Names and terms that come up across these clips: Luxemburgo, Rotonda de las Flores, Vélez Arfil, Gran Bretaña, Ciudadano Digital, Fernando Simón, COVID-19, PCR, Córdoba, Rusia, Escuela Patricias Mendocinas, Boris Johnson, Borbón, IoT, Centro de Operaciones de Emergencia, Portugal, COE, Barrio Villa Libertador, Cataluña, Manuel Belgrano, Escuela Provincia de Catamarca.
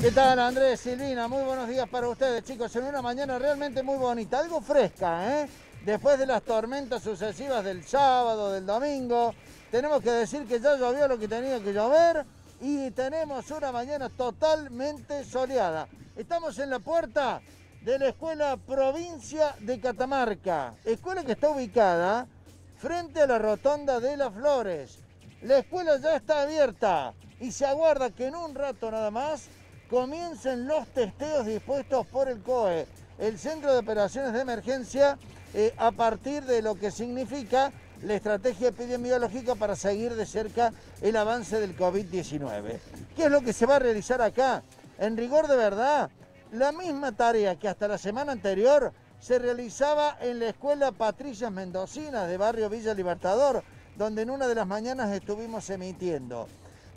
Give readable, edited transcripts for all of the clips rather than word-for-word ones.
¿Qué tal, Andrés, Silvina? Muy buenos días para ustedes, chicos. En una mañana realmente muy bonita, algo fresca, ¿eh? Después de las tormentas sucesivas del sábado, del domingo, tenemos que decir que ya llovió lo que tenía que llover y tenemos una mañana totalmente soleada. Estamos en la puerta de la Escuela Provincia de Catamarca, escuela que está ubicada frente a la Rotonda de las Flores. La escuela ya está abierta y se aguarda que en un rato nada más comiencen los testeos dispuestos por el COE, el Centro de Operaciones de Emergencia, a partir de lo que significa la estrategia epidemiológica para seguir de cerca el avance del COVID-19. ¿Qué es lo que se va a realizar acá? En rigor de verdad, la misma tarea que hasta la semana anterior se realizaba en la Escuela Patricias Mendocinas de Barrio Villa Libertador, donde en una de las mañanas estuvimos emitiendo.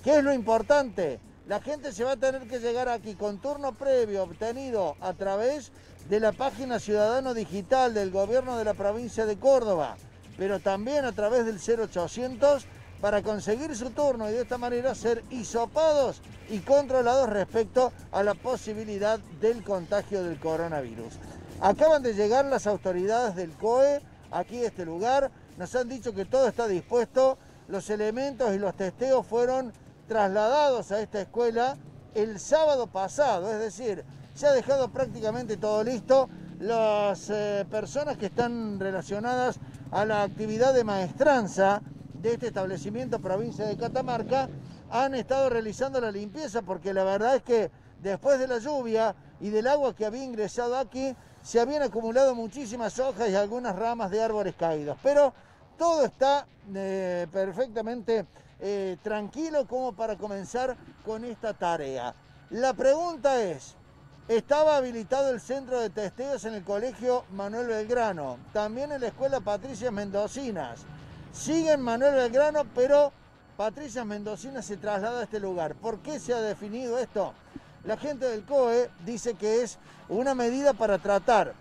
¿Qué es lo importante? La gente se va a tener que llegar aquí con turno previo obtenido a través de la página Ciudadano Digital del Gobierno de la Provincia de Córdoba, pero también a través del 0800 para conseguir su turno y de esta manera ser hisopados y controlados respecto a la posibilidad del contagio del coronavirus. Acaban de llegar las autoridades del COE aquí a este lugar, nos han dicho que todo está dispuesto, los elementos y los testeos fueron trasladados a esta escuela el sábado pasado, es decir, se ha dejado prácticamente todo listo. Las personas que están relacionadas a la actividad de maestranza de este establecimiento Provincia de Catamarca han estado realizando la limpieza, porque la verdad es que después de la lluvia y del agua que había ingresado aquí, se habían acumulado muchísimas hojas y algunas ramas de árboles caídos, pero todo está perfectamente tranquilo como para comenzar con esta tarea. La pregunta es, ¿estaba habilitado el centro de testeos en el colegio Manuel Belgrano? También en la escuela Patricias Mendocinas. Siguen Manuel Belgrano, pero Patricias Mendocinas se traslada a este lugar. ¿Por qué se ha definido esto? La gente del COE dice que es una medida para tratar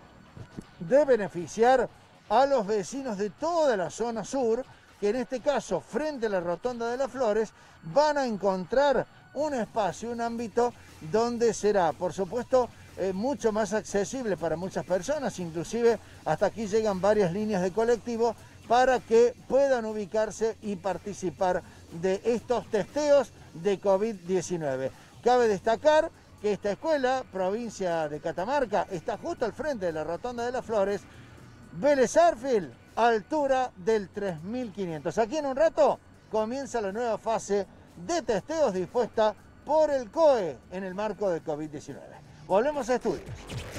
de beneficiar a los vecinos de toda la zona sur, que en este caso, frente a la Rotonda de las Flores, van a encontrar un espacio, un ámbito donde será, por supuesto, mucho más accesible para muchas personas. Inclusive hasta aquí llegan varias líneas de colectivo para que puedan ubicarse y participar de estos testeos de COVID-19. Cabe destacar que esta escuela, Provincia de Catamarca, está justo al frente de la Rotonda de las Flores, Vélez Arfil, altura del 3500. Aquí en un rato comienza la nueva fase de testeos dispuesta por el COE en el marco de COVID-19. Volvemos a estudios.